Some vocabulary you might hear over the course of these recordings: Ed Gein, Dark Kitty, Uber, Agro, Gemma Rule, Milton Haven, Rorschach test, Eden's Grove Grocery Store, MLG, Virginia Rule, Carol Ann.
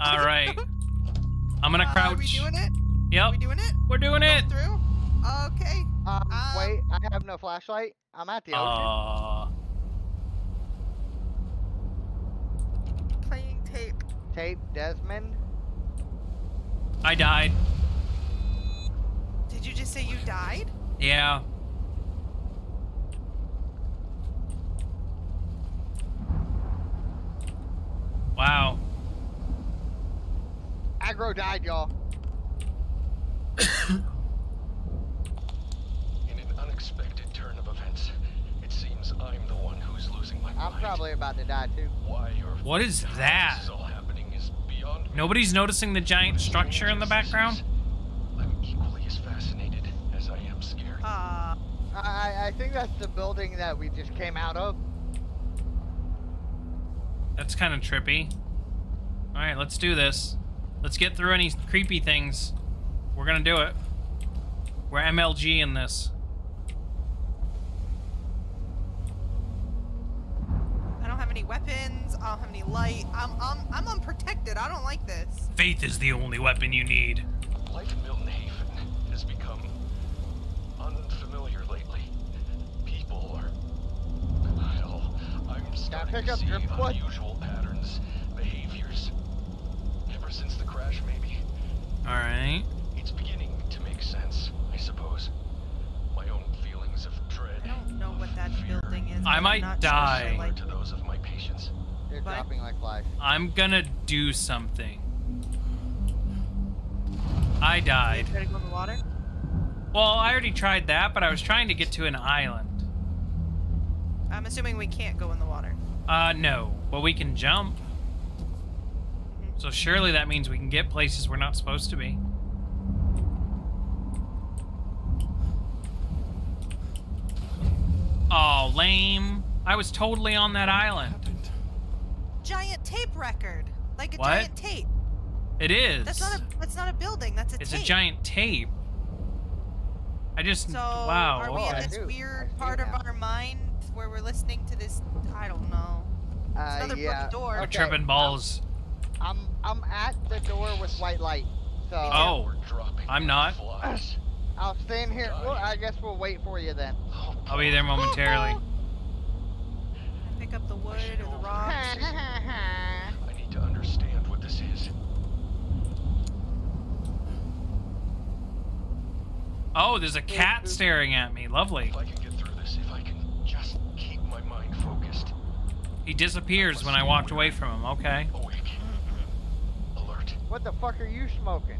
All right. I'm gonna crouch. Are we doing it? Yep. Are we doing it? We're doing it. Through? Okay. Wait, I have no flashlight. I'm at the ocean. Playing tape. Tape, Desmond. I died. Did you just say you died? Yeah. Wow. Aggro died, y'all. In an unexpected turn of events, it seems I'm the one who's losing my mind. I'm probably about to die too. What is that? All happening is beyond. Nobody's noticing the giant structure in the background. I'm equally as fascinated as I am scared. I think that's the building that we just came out of. That's kind of trippy. All right, let's do this. Let's get through any creepy things. We're gonna do it. We're MLG in this. I don't have any weapons. I don't have any light. I'm unprotected. I don't like this. Faith is the only weapon you need. Life in Milton Haven has become unfamiliar lately. People are... I'm starting to see unusual patterns, behaviors, ever since the crash, maybe. All right. It's beginning to make sense, I suppose. My own feelings of dread. I don't know what that building is. I might die. Sure, like, to those of my patients. They're dropping like flies. I'm gonna do something. I died. Trying to go in the water? Well, I already tried that, but I was trying to get to an island. I'm assuming we can't go in the water. No, but we can jump. Mm-hmm. So surely that means we can get places we're not supposed to be. Oh, lame. I was totally on that island. Giant tape record. Like a giant tape. It is. That's not a building, that's a tape. It's a giant tape. I just, wow. So are we in this weird part of our mind where we're listening to this? I don't know. Another broken door. Okay. We're tripping balls. I'm at the door with white light. So I'm not. I'll stand here. Well, I guess we'll wait for you then. I'll be there momentarily. Pick up the wood or the rocks. I need to understand what this is. Oh, there's a cat staring at me. Lovely. If I can get through this, if I can just keep my mind focused. He disappears when I walked away from him. Okay. Awake. Alert. What the fuck are you smoking?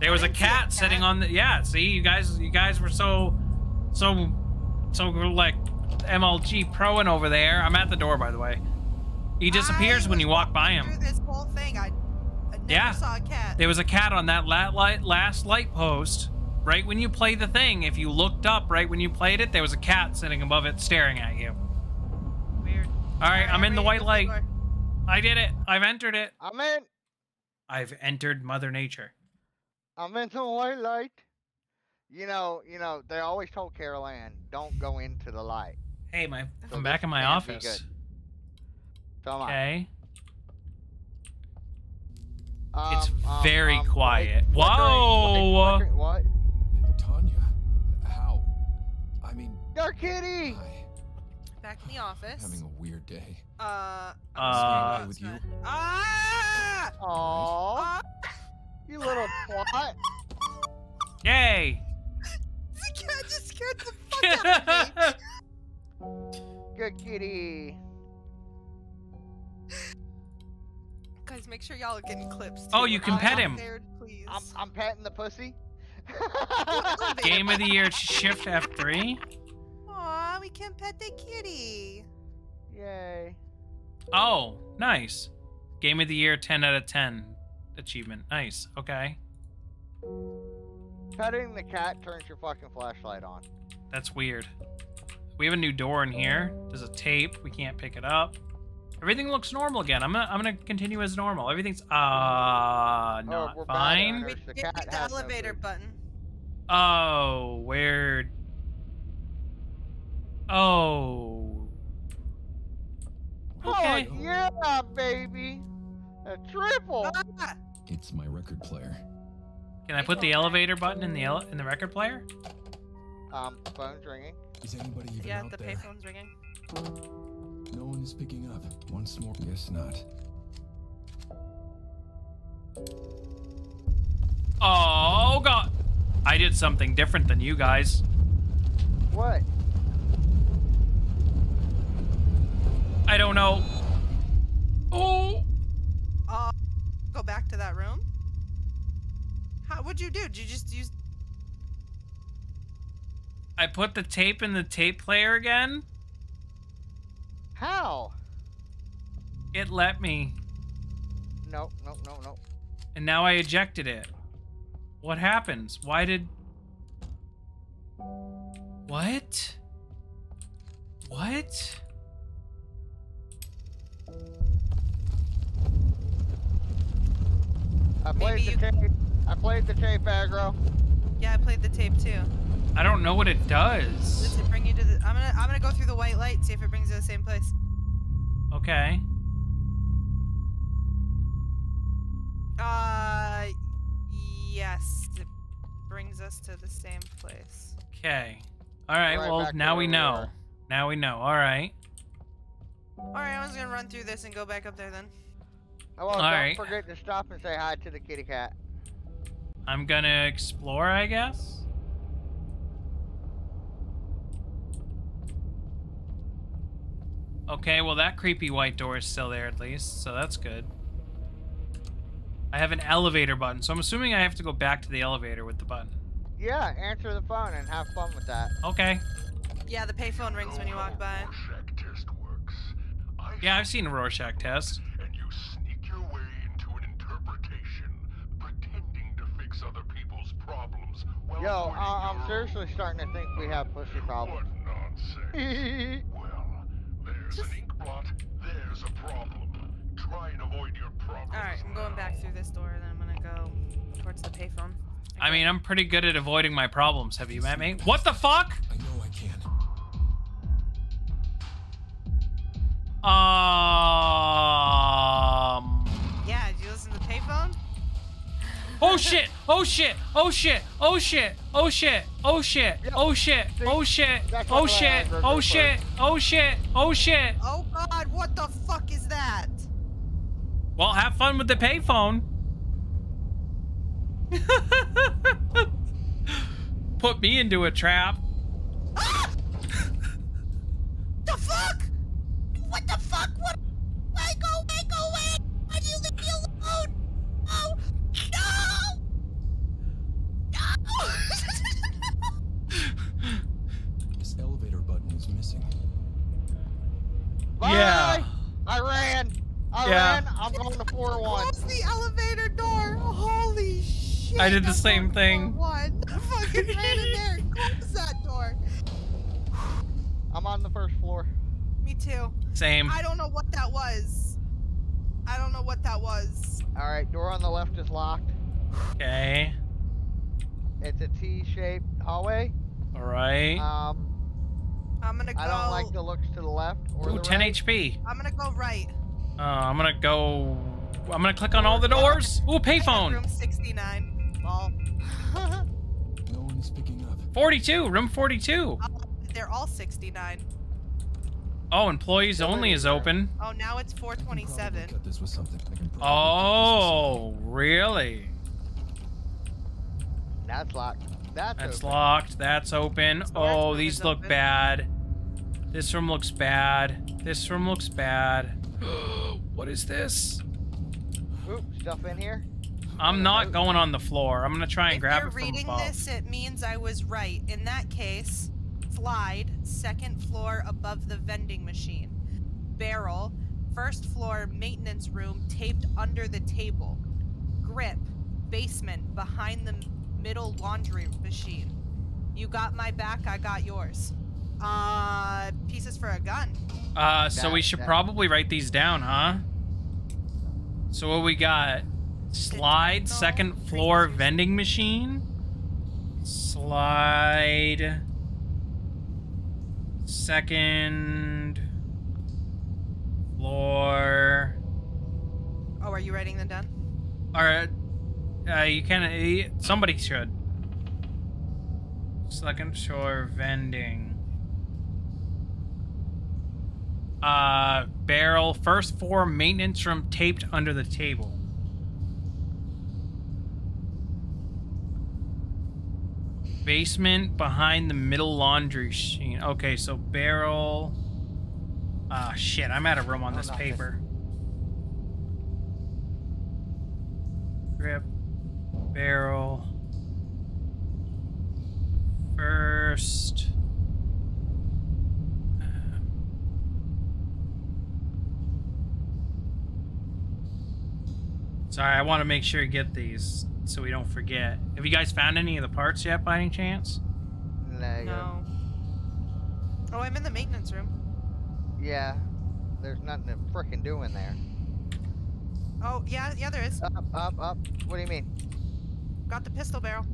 There was a cat sitting on the. Yeah. See, you guys were so like MLG proing over there. I'm at the door, by the way. He disappears when you walk by him. Through this whole thing, I never saw a cat. There was a cat on that last light post. Right when you play the thing, if you looked up right when you played it, there was a cat sitting above it staring at you. Weird. Alright, I'm in the white light. I did it. I've entered it. I'm in. I've entered Mother Nature. I'm into the white light. You know, they always told Carol Ann, don't go into the light. Hey, I'm back in my office. Okay. It's very quiet. Whoa! What? Tanya, how? I mean, Dark Kitty. Back in the office. Having a weird day. With you. Ah! Aww. You little twat. Yay! The cat just scared the fuck out of me. Good kitty. Guys, make sure y'all are getting clips too. Oh, you can pet him. I'm petting the pussy. Game of the year, shift F3. Aw, we can pet the kitty. Yay. Oh, nice. Game of the year, 10 out of 10 achievement. Nice. Okay. Petting the cat turns your fucking flashlight on. That's weird. We have a new door in here. There's a tape. We can't pick it up. Everything looks normal again. I'm gonna continue as normal. Everything's not fine. We hit the elevator button. Oh, weird. Oh. Okay. Oh, yeah, baby. A triple. It's my record player. Can I put the elevator button in the record player? Phone's ringing. Is anybody even out there? Yeah, the payphone's ringing. No one is picking up. Once more, guess not. Oh God! I did something different than you guys. What? I don't know. Oh. Go back to that room. How? What'd you do? Did you just use? I put the tape in the tape player again. How? It let me. Nope. Nope. Nope. Nope. And now I ejected it. What happens? Why did... What? What? I played the tape, Aggro. Yeah, I played the tape too. I don't know what it does. Does it bring you to the... I'm gonna go through the white light, see if it brings you to the same place. Okay. Yes, it brings us to the same place. Okay. All right, well, now we know. Now we know. All right. All right, I was going to run through this and go back up there then. Oh, well, don't forget to stop and say hi to the kitty cat. I'm going to explore, I guess. Okay, well, that creepy white door is still there at least, so that's good. I have an elevator button, so I'm assuming I have to go back to the elevator with the button. Yeah, answer the phone and have fun with that. Okay. Yeah, the payphone rings when you walk by. Rorschach test works. Yeah, I've seen a Rorschach test. And you sneak your way into an interpretation, pretending to fix other people's problems. Yo, I'm seriously starting to think we have pussy problems. What nonsense. Well, there's an ink blot, there's a problem. Try and avoid your problems. Alright, I'm going back through this door, then I'm gonna go towards the payphone. Okay. I mean, I'm pretty good at avoiding my problems. Have you met me? What the fuck? I know I can. Yeah, did you listen to the payphone? Oh shit! Oh shit! Oh shit! Oh shit! Oh shit! Oh shit! Oh shit! Oh shit! Oh shit! Oh shit! Oh shit! Oh shit! Oh god, what the fuck is that? Well, have fun with the payphone. Put me into a trap. Ah! The fuck? What the fuck? What? Wait, go away, go away. Why do you leave me alone? Oh, no. No. This elevator button is missing. Bye. Yeah. I ran. I'm going to floor one. Close the elevator door. Holy shit. I did the same thing. I fucking ran in there. Close that door. I'm on the first floor. Me too. Same. I don't know what that was. I don't know what that was. All right. Door on the left is locked. Okay. It's a T-shaped hallway. All right. I'm going to go. I don't like the looks to the left or the 10 right. HP. I'm going to go right. I'm gonna go. I'm gonna click on all the doors. Ooh, payphone. Room 69. Well. No one's picking up. 42. Room 42. They're all 69. Oh, employees only is open. Oh, now it's 427. Oh, really? That's locked. That's locked. That's open. Oh, these look bad. This room looks bad. This room looks bad. What is this? Oop, stuff in here. I'm not going on the floor. I'm gonna try and grab it from above. If you're reading this, it means I was right. In that case, slide, second floor above the vending machine. Barrel, first floor maintenance room taped under the table. Grip, basement behind the middle laundry machine. You got my back, I got yours. Pieces for a gun. So we should probably write these down, huh? So what we got? Slide, second floor vending machine. Slide. Second floor. Oh, are you writing them down? All right. You can. Somebody should. Second floor vending. Barrel. First floor maintenance room taped under the table. Basement behind the middle laundry machine. Okay, so barrel. Ah, shit, I'm out of room on this paper. Grip. Barrel. First. Sorry, I want to make sure you get these so we don't forget. Have you guys found any of the parts yet, by any chance? No. Oh, I'm in the maintenance room. Yeah. There's nothing to frickin' do in there. Oh, yeah, yeah, there is. Up. What do you mean? Got the pistol barrel.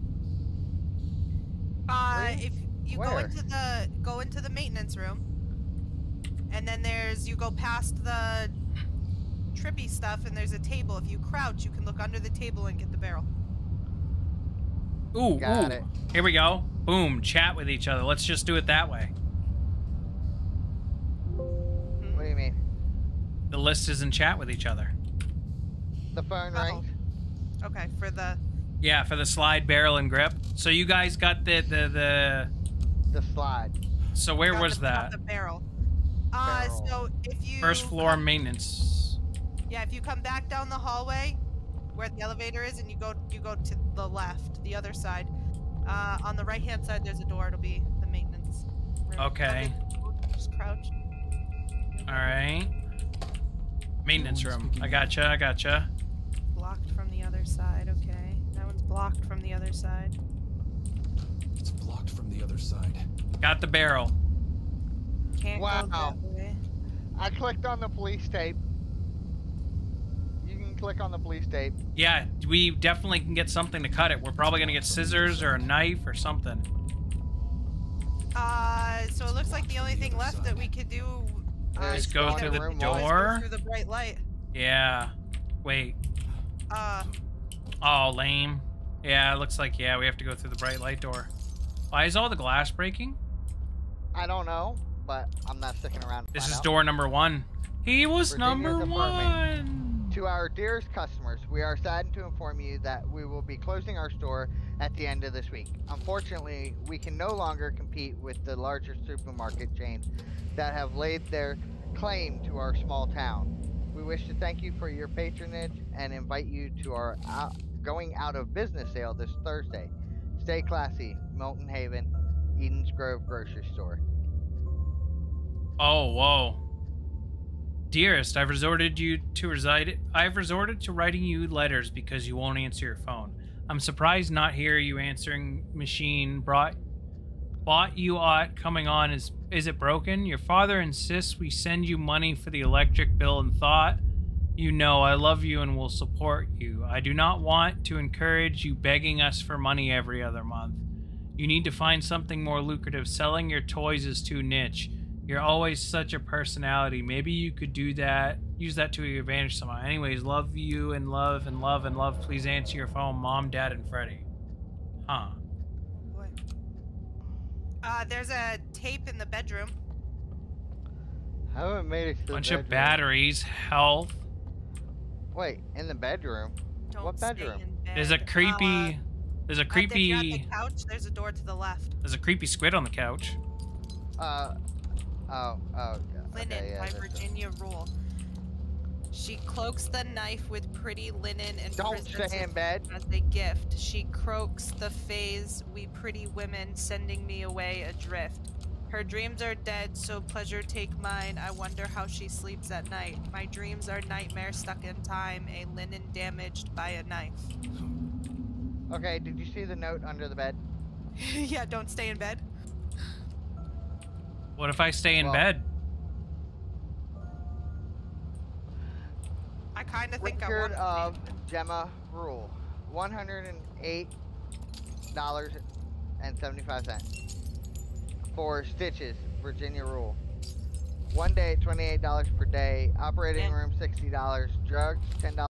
If you go into the maintenance room, and then you go past the trippy stuff, and there's a table. If you crouch, you can look under the table and get the barrel. Ooh, got it. Here we go. Boom, chat with each other. Let's just do it that way. What do you mean? The list is in chat with each other. The phone rang. Okay, for the... Yeah, for the slide, barrel, and grip. So you guys got the slide. So where was that? The barrel. So if you... First floor maintenance. Yeah, if you come back down the hallway where the elevator is and you go to the left, the other side. On the right-hand side, there's a door. It'll be the maintenance room. Okay. Just crouch. All right. Maintenance room. I gotcha. Blocked from the other side. Okay. That one's blocked from the other side. It's blocked from the other side. Got the barrel. Can't go that way. I clicked on the police tape. Click on the police tape. Yeah, we definitely can get something to cut it. We're probably gonna get scissors or a knife or something. So it looks like the only thing left that we could do is go through the door. Through the bright light. Yeah. Wait. Oh, lame. Yeah, it looks like we have to go through the bright light door. Why is all the glass breaking? I don't know, but I'm not sticking around. This is door number one. He was number one. To our dearest customers, we are saddened to inform you that we will be closing our store at the end of this week. Unfortunately, we can no longer compete with the larger supermarket chains that have laid their claim to our small town. We wish to thank you for your patronage and invite you to our going out of business sale this Thursday. Stay classy, Milton Haven, Eden's Grove Grocery Store. Oh, whoa. Dearest, I've resorted to writing you letters because you won't answer your phone. I'm surprised not here. You answering machine bought you ought coming on. Is it broken? Your father insists we send you money for the electric bill and thought, you know, I love you and will support you. I do not want to encourage you begging us for money every other month. You need to find something more lucrative. Selling your toys is too niche. You're always such a personality. Maybe you could do that. Use that to your advantage somehow. Anyways, love you and love and love and love. Please answer your phone, Mom, Dad, and Freddie. Huh. What? There's a tape in the bedroom. I haven't made it to the bedroom. Bunch of batteries, health. Wait, in the bedroom? What bedroom? There's a creepy... There's a creepy... On the couch, there's a door to the left. There's a creepy squid on the couch. Linen by Virginia Rule. She cloaks the knife with pretty linen and presents it as a gift. She croaks the phase, we pretty women, sending me away adrift. Her dreams are dead, so pleasure take mine. I wonder how she sleeps at night. My dreams are nightmares stuck in time, a linen damaged by a knife. Okay, did you see the note under the bed? Yeah, don't stay in bed. What if I stay in bed? I kind of think I want to stay in bed. Gemma Rule, $108.75 for stitches, Virginia Rule. 1 day, $28 per day. Operating room, $60. Drugs, $10